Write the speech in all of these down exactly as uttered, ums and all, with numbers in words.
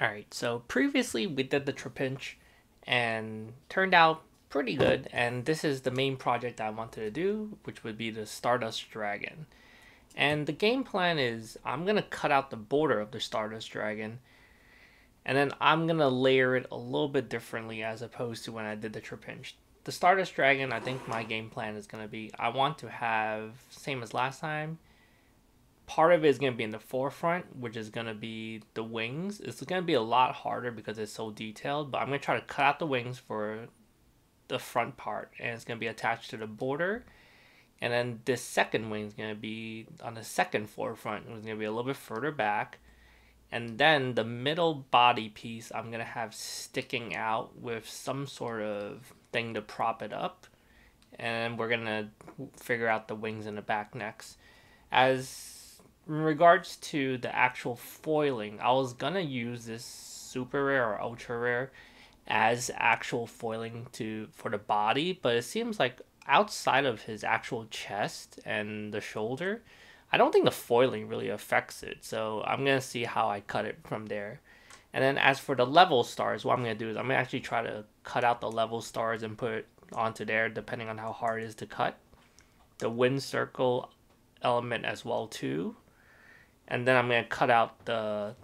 Alright, so previously we did the Trapinch and turned out pretty good, and this is the main project I wanted to do, which would be the Stardust Dragon. And the game plan is I'm going to cut out the border of the Stardust Dragon, and then I'm going to layer it a little bit differently as opposed to when I did the Trapinch. The Stardust Dragon, I think my game plan is going to be, I want to have, same as last time, part of it is going to be in the forefront, which is going to be the wings. It's going to be a lot harder because it's so detailed, but I'm going to try to cut out the wings for the front part, and it's going to be attached to the border. And then this second wing is going to be on the second forefront, it's going to be a little bit further back. And then the middle body piece I'm going to have sticking out with some sort of thing to prop it up. And we're going to figure out the wings in the back next. As in regards to the actual foiling, I was going to use this super rare or ultra rare as actual foiling to for the body. But it seems like outside of his actual chest and the shoulder, I don't think the foiling really affects it, so I'm going to see how I cut it from there. And then as for the level stars, what I'm going to do is I'm going to actually try to cut out the level stars and put it onto there depending on how hard it is to cut. The wind circle element as well too. And then I'm going to cut out the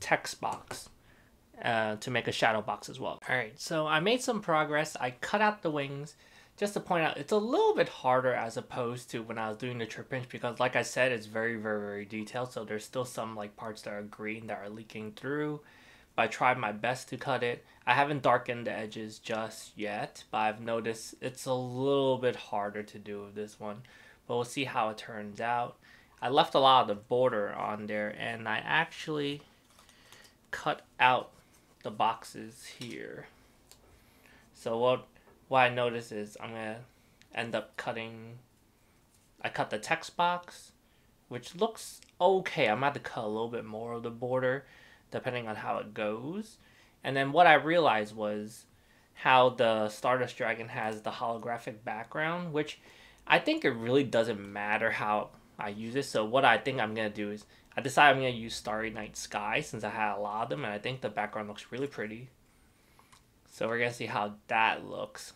text box uh, to make a shadow box as well. Alright, so I made some progress. I cut out the wings. Just to point out, it's a little bit harder as opposed to when I was doing the Trapinch because, like I said, it's very, very, very detailed. So there's still some like parts that are green that are leaking through. But I tried my best to cut it. I haven't darkened the edges just yet, but I've noticed it's a little bit harder to do with this one. But we'll see how it turns out. I left a lot of the border on there, and I actually cut out the boxes here. So what? What I noticed is I'm going to end up cutting, I cut the text box, which looks okay. I'm going to have to cut a little bit more of the border, depending on how it goes. And then what I realized was how the Stardust Dragon has the holographic background, which I think it really doesn't matter how I use it. So what I think I'm going to do is, I decided I'm going to use Starry Night Sky since I had a lot of them, and I think the background looks really pretty. So we're going to see how that looks,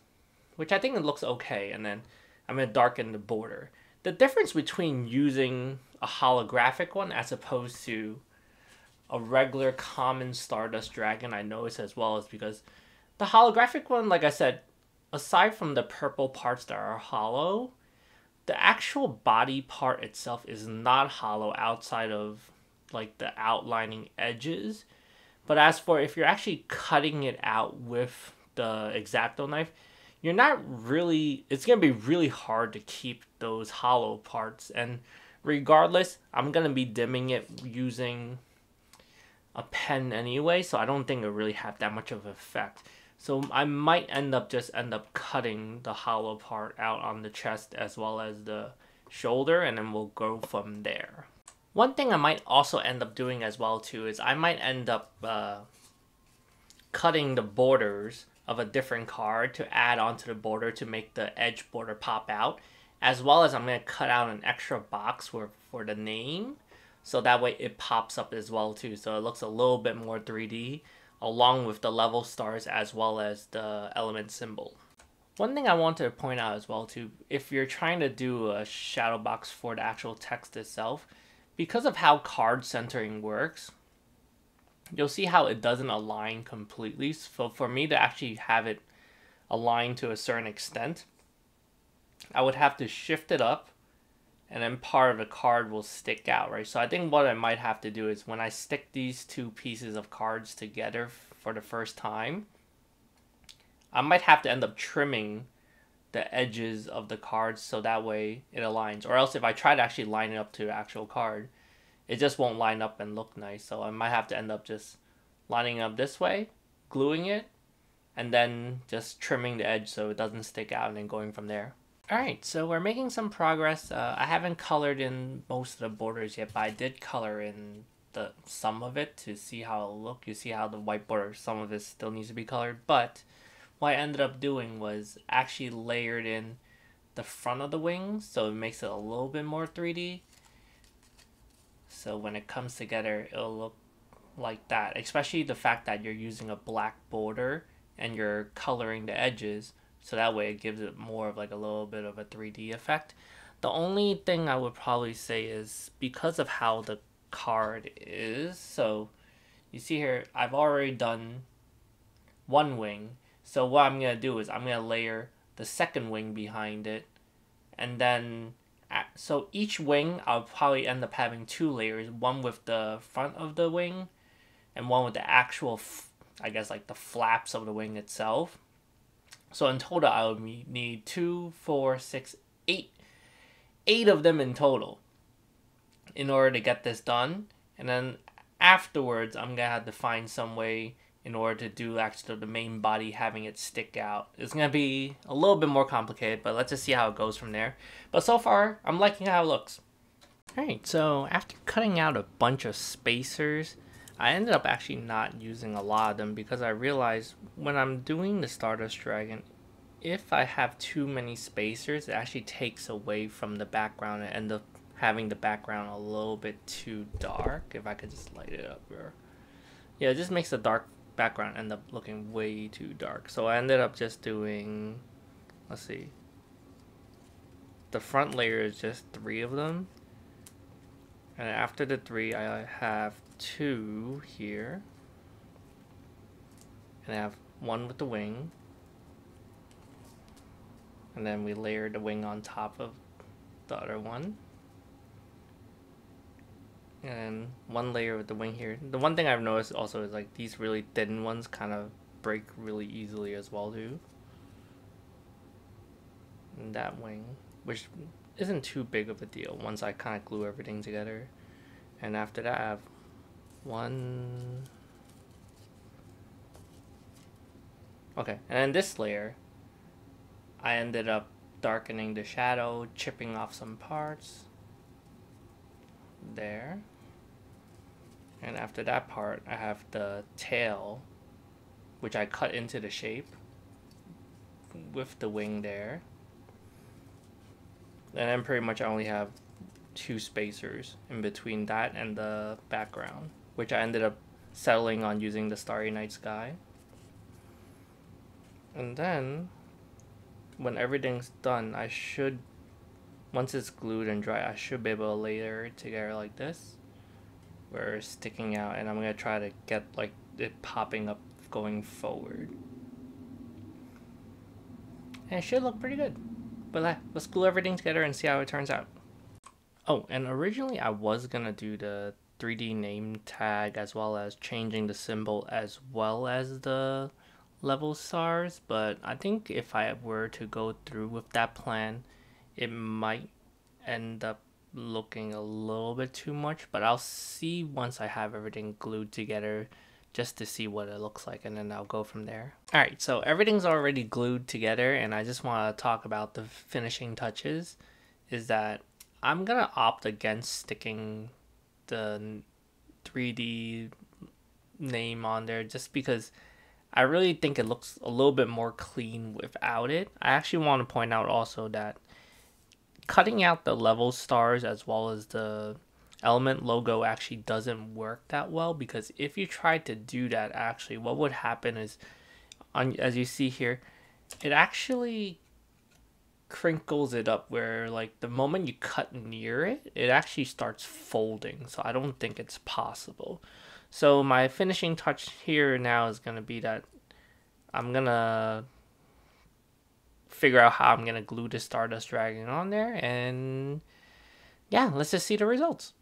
which I think it looks okay. And then I'm going to darken the border. The difference between using a holographic one as opposed to a regular common Stardust Dragon, I noticed as well, is because the holographic one, like I said, aside from the purple parts that are hollow, the actual body part itself is not hollow outside of like the outlining edges. But as for if you're actually cutting it out with the X-Acto knife, you're not really, it's going to be really hard to keep those hollow parts. And regardless, I'm going to be dimming it using a pen anyway, so I don't think it really had that much of an effect. So I might end up just end up cutting the hollow part out on the chest as well as the shoulder, and then we'll go from there. One thing I might also end up doing as well too is I might end up uh, cutting the borders of a different card to add onto the border to make the edge border pop out. As well as I'm going to cut out an extra box for, for the name, so that way it pops up as well too. So it looks a little bit more three D along with the level stars as well as the element symbol. One thing I wanted to point out as well too, if you're trying to do a shadow box for the actual text itself, because of how card centering works, you'll see how it doesn't align completely. So for me to actually have it align to a certain extent, I would have to shift it up, and then part of the card will stick out, right? So I think what I might have to do is when I stick these two pieces of cards together for the first time, I might have to end up trimming the edges of the cards so that way it aligns, or else if I try to actually line it up to the actual card, it just won't line up and look nice. So I might have to end up just lining up this way, gluing it, and then just trimming the edge so it doesn't stick out, and then going from there. Alright, so we're making some progress. uh, I haven't colored in most of the borders yet, but I did color in the some of it to see how it'll look. You see how the white border, some of it still needs to be colored, but what I ended up doing was actually layered in the front of the wings, so it makes it a little bit more three D. So when it comes together, it'll look like that, especially the fact that you're using a black border and you're coloring the edges, so that way it gives it more of like a little bit of a three D effect. The only thing I would probably say is because of how the card is, so you see here I've already done one wing, so what I'm going to do is I'm going to layer the second wing behind it, and then so each wing I'll probably end up having two layers, one with the front of the wing and one with the actual f I guess like the flaps of the wing itself. So in total I would need two, four, six, eight, eight of them in total in order to get this done. And then afterwards I'm gonna have to find some way in order to do actually the main body, having it stick out. It's gonna be a little bit more complicated, but let's just see how it goes from there. But so far, I'm liking how it looks. Alright, so after cutting out a bunch of spacers, I ended up actually not using a lot of them because I realized when I'm doing the Stardust Dragon, if I have too many spacers, it actually takes away from the background and end up having the background a little bit too dark. If I could just light it up here. Yeah, it just makes the dark background end up looking way too dark. So I ended up just doing, let's see, the front layer is just three of them, and after the three I have two here, and I have one with the wing, and then we layer the wing on top of the other one, and one layer with the wing here. The one thing I've noticed also is like these really thin ones kind of break really easily as well too. And that wing, which isn't too big of a deal once I kind of glue everything together. And after that I have one... Okay, and then this layer, I ended up darkening the shadow, chipping off some parts. There, and after that part I have the tail, which I cut into the shape with the wing there, and then pretty much I only have two spacers in between that and the background, which I ended up settling on using the Starry Night Sky. And then when everything's done, I should, once it's glued and dry, I should be able to layer it together like this, where it's sticking out, and I'm going to try to get like it popping up going forward. And it should look pretty good. But uh, let's glue everything together and see how it turns out. Oh, and originally I was going to do the three D name tag as well as changing the symbol as well as the level stars, but I think if I were to go through with that plan, it might end up looking a little bit too much, but I'll see once I have everything glued together just to see what it looks like, and then I'll go from there. Alright, so everything's already glued together, and I just want to talk about the finishing touches, is that I'm going to opt against sticking the three D name on there just because I really think it looks a little bit more clean without it. I actually want to point out also that cutting out the level stars as well as the element logo actually doesn't work that well, because if you try to do that, actually what would happen is, on, as you see here, it actually crinkles it up where like the moment you cut near it, it actually starts folding. So I don't think it's possible. So my finishing touch here now is going to be that I'm going to figure out how I'm going to glue the Stardust Dragon on there, and yeah, let's just see the results.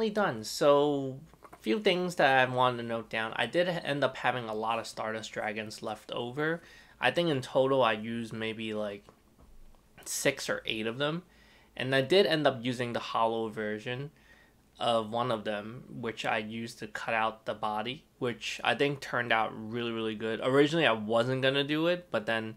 finally done. So a few things that I wanted to note down. I did end up having a lot of Stardust Dragons left over. I think in total I used maybe like six or eight of them. And I did end up using the hollow version of one of them, which I used to cut out the body, which I think turned out really, really good. Originally, I wasn't going to do it, but then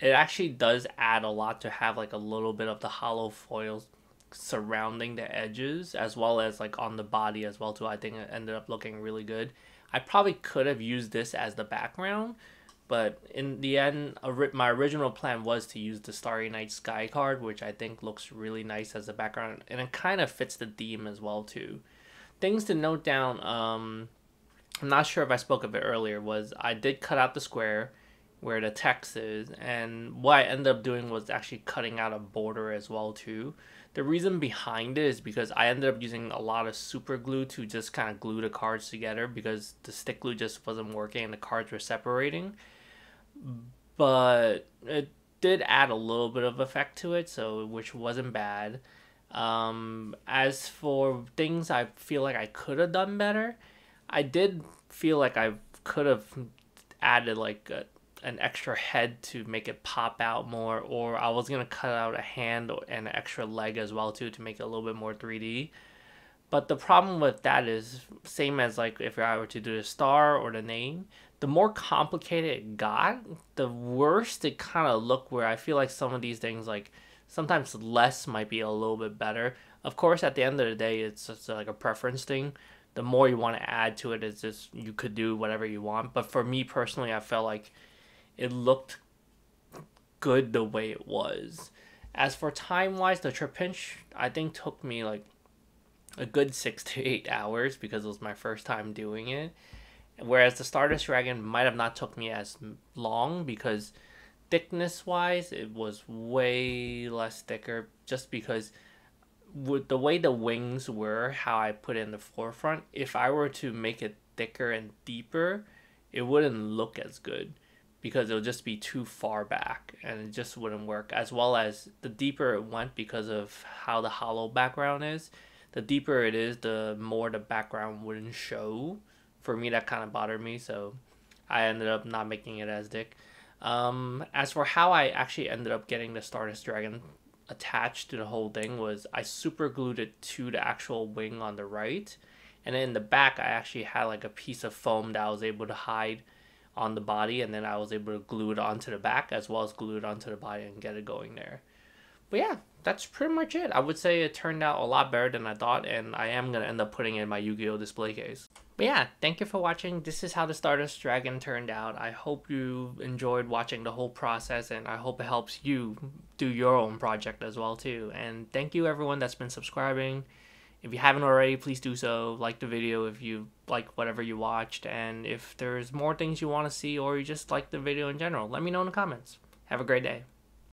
it actually does add a lot to have like a little bit of the hollow foils surrounding the edges as well as like on the body as well too. I think it ended up looking really good. I probably could have used this as the background, but in the end, my original plan was to use the Starry Night Sky card, which I think looks really nice as a background. And it kind of fits the theme as well, too. Things to note down, um, I'm not sure if I spoke of it earlier, was I did cut out the square where the text is. And what I ended up doing was actually cutting out a border as well, too. The reason behind it is because I ended up using a lot of super glue to just kind of glue the cards together because the stick glue just wasn't working and the cards were separating. But it did add a little bit of effect to it, so which wasn't bad. Um, as for things I feel like I could have done better, I did feel like I could have added like a, an extra head to make it pop out more, or I was going to cut out a hand and an extra leg as well too to make it a little bit more three D. But the problem with that is, same as like if I were to do the star or the name, the more complicated it got, the worse it kind of looked, where I feel like some of these things, like sometimes less might be a little bit better. Of course, at the end of the day, it's just like a preference thing. The more you want to add to it, it's just you could do whatever you want. But for me personally, I felt like it looked good the way it was. As for time-wise, the Trapinch, I think, took me like a good six to eight hours because it was my first time doing it, whereas the Stardust Dragon might have not took me as long because thickness wise it was way less thicker, just because with the way the wings were, how I put in the forefront, if I were to make it thicker and deeper, it wouldn't look as good because it'll just be too far back and it just wouldn't work. As well as the deeper it went, because of how the hollow background is, the deeper it is, the more the background wouldn't show. For me, that kind of bothered me, so I ended up not making it as thick. Um, as for how I actually ended up getting the Stardust Dragon attached to the whole thing, was I super glued it to the actual wing on the right. And then in the back, I actually had like a piece of foam that I was able to hide on the body. And then I was able to glue it onto the back as well as glue it onto the body and get it going there. But yeah, that's pretty much it. I would say it turned out a lot better than I thought, and I am going to end up putting it in my Yu-Gi-Oh! Display case. But yeah, thank you for watching. This is how the Stardust Dragon turned out. I hope you enjoyed watching the whole process, and I hope it helps you do your own project as well too. And thank you everyone that's been subscribing. If you haven't already, please do so. Like the video if you like whatever you watched, and if there's more things you want to see or you just like the video in general, let me know in the comments. Have a great day.